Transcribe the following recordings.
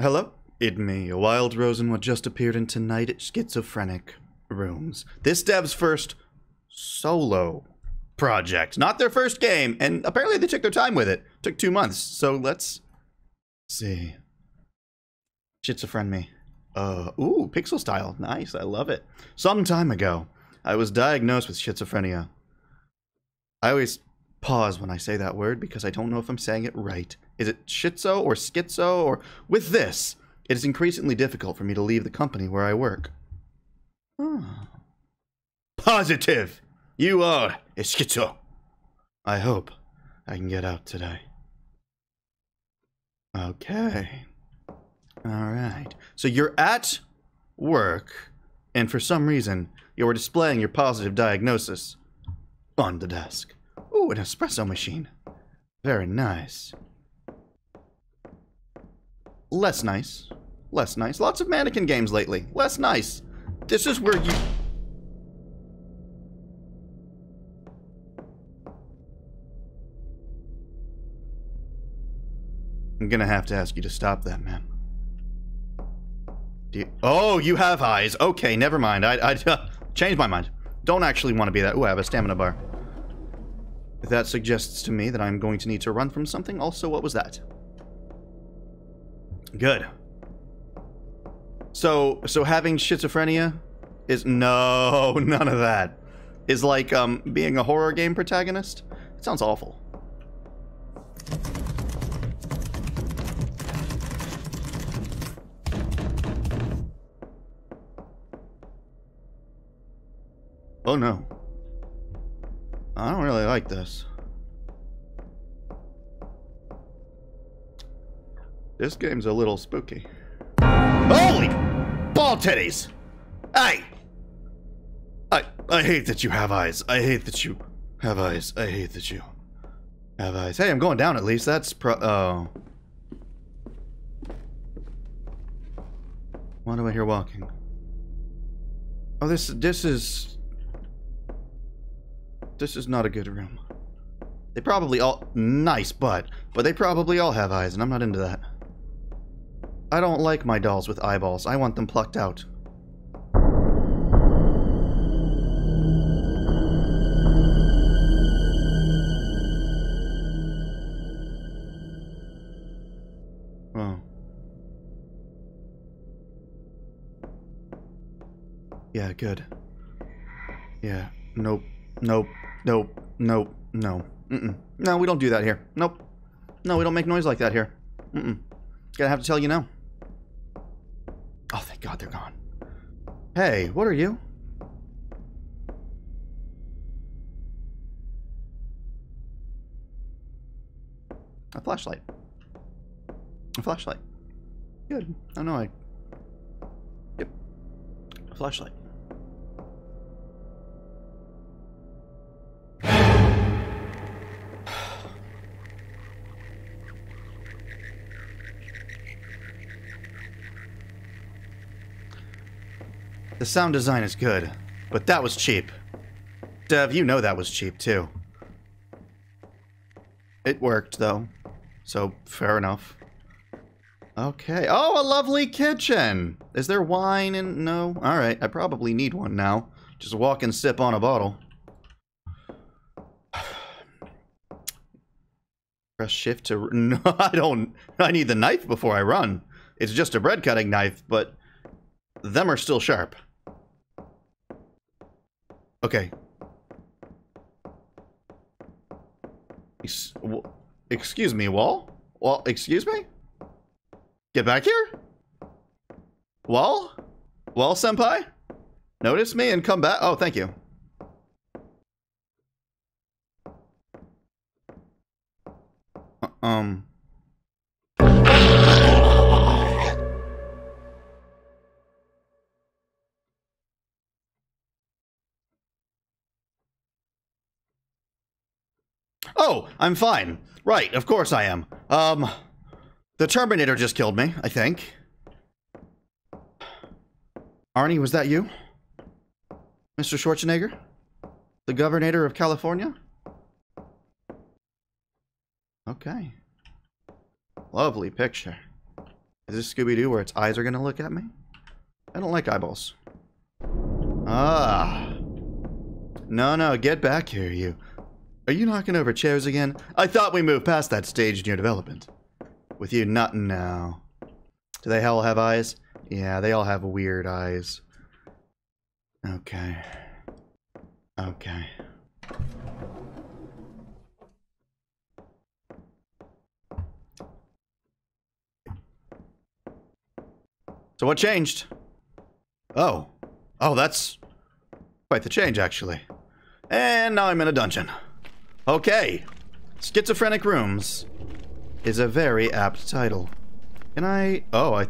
Hello, it me, a wild rosen, what just appeared in tonight at Schizophrenic Rooms. This dev's first solo project, not their first game, and apparently they took their time with it. Took 2 months, so let's see. Schizophren me. Ooh, pixel style, nice, I love it. Some time ago, I was diagnosed with schizophrenia. I always pause when I say that word because I don't know if I'm saying it right. Is it schizo or schizo or... With this, it is increasingly difficult for me to leave the company where I work. Oh. Positive! You are a schizo! I hope I can get out today. Okay. Alright. So you're at work, and for some reason, you were displaying your positive diagnosis on the desk. Ooh, an espresso machine. Very nice. Less nice. Less nice. Lots of mannequin games lately. Less nice. This is where you... I'm gonna have to ask you to stop that, man. Do you... Oh, you have eyes. Okay, never mind. I changed my mind. Don't actually want to be that. Ooh, I have a stamina bar. That suggests to me that I'm going to need to run from something. Also, what was that? Good. So having schizophrenia is... No, none of that. Is like being a horror game protagonist. It sounds awful. Oh no. I don't really like this. This game's a little spooky. Holy ball titties! Hey! I hate that you have eyes. I hate that you have eyes. I hate that you have eyes. Hey, I'm going down at least. That's oh. Why do I hear walking? Oh, this is not a good room. They probably all... Nice butt. But they probably all have eyes, and I'm not into that. I don't like my dolls with eyeballs. I want them plucked out. Oh. Yeah, good. Yeah. Nope. Nope. Nope. Nope. No. Mm-mm. No, we don't do that here. Nope. No, we don't make noise like that here. Mm-mm. Gonna have to tell you no. Oh, thank God they're gone. Hey, what are you? A flashlight. A flashlight. Good. I know I... Yep. A flashlight. The sound design is good, but that was cheap. Dev, you know that was cheap, too. It worked, though. So, fair enough. Okay. Oh, a lovely kitchen! Is there wine in... No? Alright, I probably need one now. Just walk and sip on a bottle. Press shift to... No, I don't... I need the knife before I run. It's just a bread-cutting knife, but... Them are still sharp. Okay. Excuse me, wall? Wall, excuse me? Get back here? Wall? Wall, senpai? Notice me and come back? Oh, thank you. Oh, I'm fine. Right, of course I am. The Terminator just killed me, I think. Arnie, was that you? Mr. Schwarzenegger? The Governator of California? Okay. Lovely picture. Is this Scooby-Doo where its eyes are gonna look at me? I don't like eyeballs. Ah. No, no, get back here, you. Are you knocking over chairs again? I thought we moved past that stage in your development. With you, not now. Do they all have eyes? Yeah, they all have weird eyes. Okay. Okay. So what changed? Oh. Oh, that's quite the change, actually. And now I'm in a dungeon. Okay. Schizophrenic Rooms is a very apt title. Can I... Oh, I...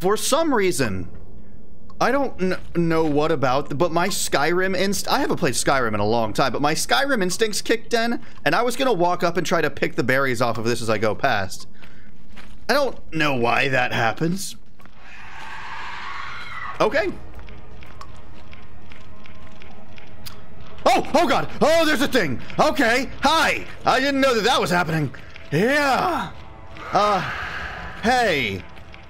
For some reason, I don't know what about, but my Skyrim I haven't played Skyrim in a long time, but my Skyrim instincts kicked in, and I was gonna walk up and try to pick the berries off of this as I go past. I don't know why that happens. Okay. Oh! Oh god! Oh, there's a thing! Okay! Hi! I didn't know that that was happening. Yeah! Hey,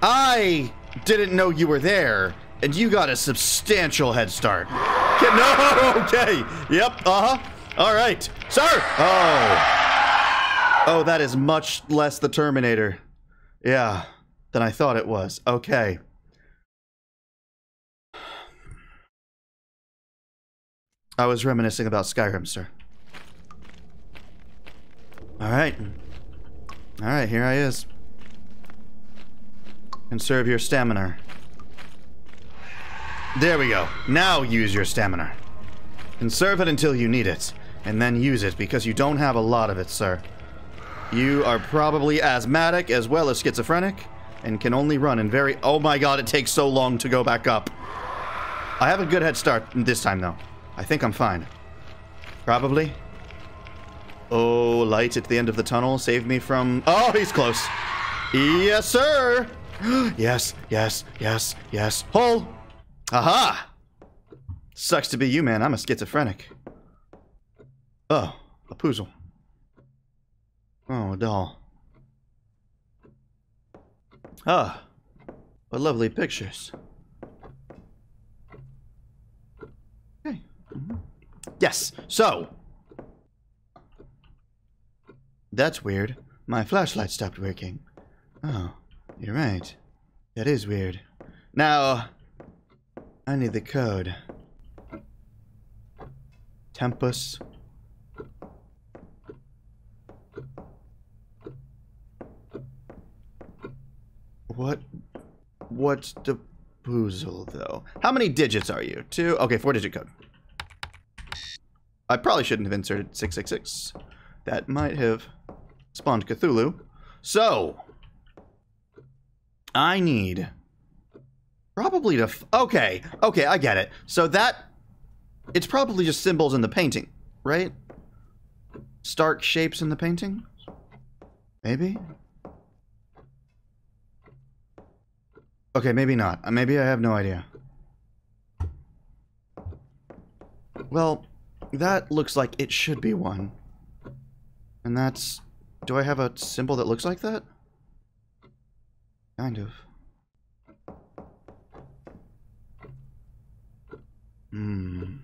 I didn't know you were there, and you got a substantial head start. No, okay, yep, all right, sir. Oh, oh, that is much less the Terminator, yeah, than I thought it was. Okay. I was reminiscing about Skyrim, sir. All right, here I is. Conserve your stamina. There we go. Now use your stamina. Conserve it until you need it, and then use it because you don't have a lot of it, sir. You are probably asthmatic as well as schizophrenic, and can only run in very... Oh my god, it takes so long to go back up. I have a good head start this time, though. I think I'm fine. Probably. Oh, light at the end of the tunnel. Save me from... Oh, he's close. Yes, sir. Yes, yes, yes, yes. Hole! Aha! Sucks to be you, man. I'm a schizophrenic. Oh, a puzzle. Oh, a doll. Ah, what lovely pictures. Okay. Mm-hmm. Yes, so. That's weird. My flashlight stopped working. Oh. You're right. That is weird. Now, I need the code. Tempus. What? What's the puzzle, though? How many digits are you? 2? Okay, 4-digit code. I probably shouldn't have inserted 666. That might have spawned Cthulhu. So... I need probably to, okay, okay, I get it. So that, it's probably just symbols in the painting, right? Stark shapes in the painting? Maybe? Okay, maybe not. Maybe I have no idea. Well, that looks like it should be one. And that's, do I have a symbol that looks like that? Kind of. Hmm.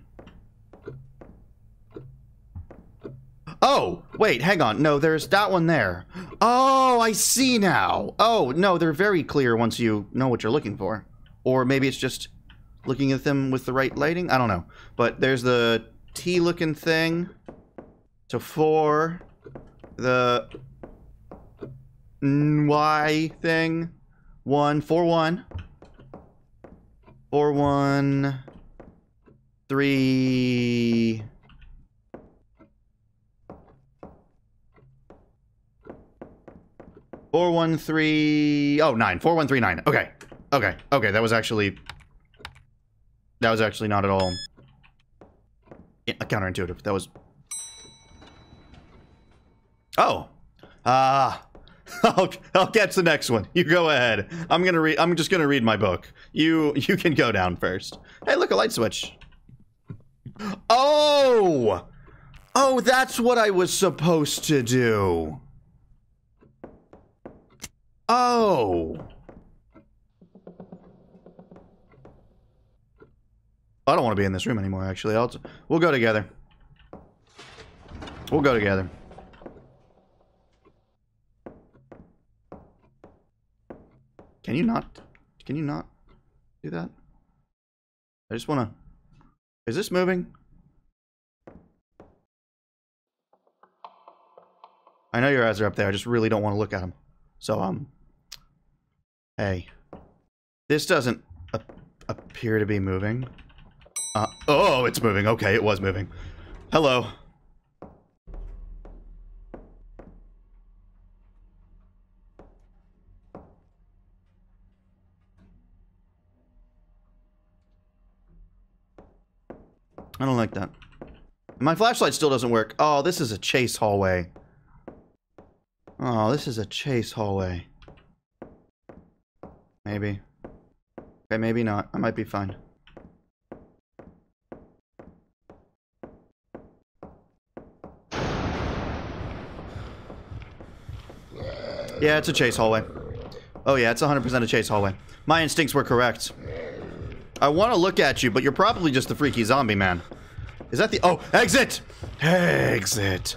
Oh, wait, hang on. No, there's that one there. Oh, I see now. Oh, no, they're very clear once you know what you're looking for. Or maybe it's just looking at them with the right lighting. I don't know. But there's the T-looking thing. So for the... Y thing. 1 4 1 4 1 3 4 1 3 oh 9 4 1 3 9 okay. Okay. Okay, that was actually not at all counterintuitive. That was oh. Ah. I'll catch the next one. You go ahead. I'm just gonna read my book. You can go down first. Hey, look, a light switch. Oh, Oh, that's what I was supposed to do. Oh. I don't want to be in this room anymore, actually. We'll go together. We'll go together. Can you not? Can you not do that? I just want to... Is this moving? I know your eyes are up there. I just really don't want to look at them. So, hey. This doesn't appear to be moving. Oh, it's moving. Okay, it was moving. Hello. I don't like that. My flashlight still doesn't work. Oh, this is a chase hallway. Oh, this is a chase hallway. Maybe. Okay, maybe not. I might be fine. Yeah, it's a chase hallway. Oh yeah, it's 100% a chase hallway. My instincts were correct. I want to look at you, but you're probably just the freaky zombie man. Is that the... Oh, exit! Exit.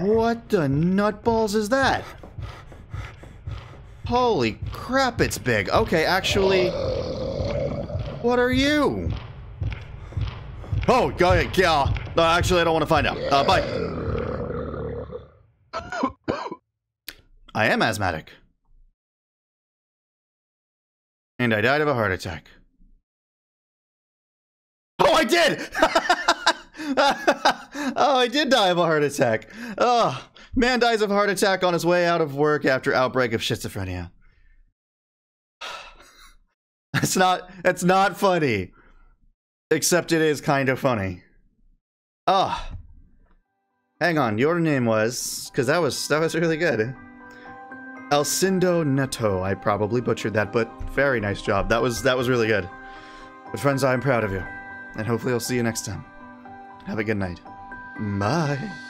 What the nutballs is that? Holy crap, it's big. Okay, actually... What are you? Oh, go ahead. Yeah. Actually, I don't want to find out. Bye. I am asthmatic. And I died of a heart attack. Oh, I did! Oh, I did die of a heart attack. Oh, man dies of a heart attack on his way out of work after outbreak of schizophrenia. That's not funny. Except it is kind of funny. Ah. Oh. Hang on, your name was... Because that was really good. Alcindo Neto. I probably butchered that, but very nice job. That was really good. But friends, I am proud of you. And hopefully I'll see you next time. Have a good night. Bye.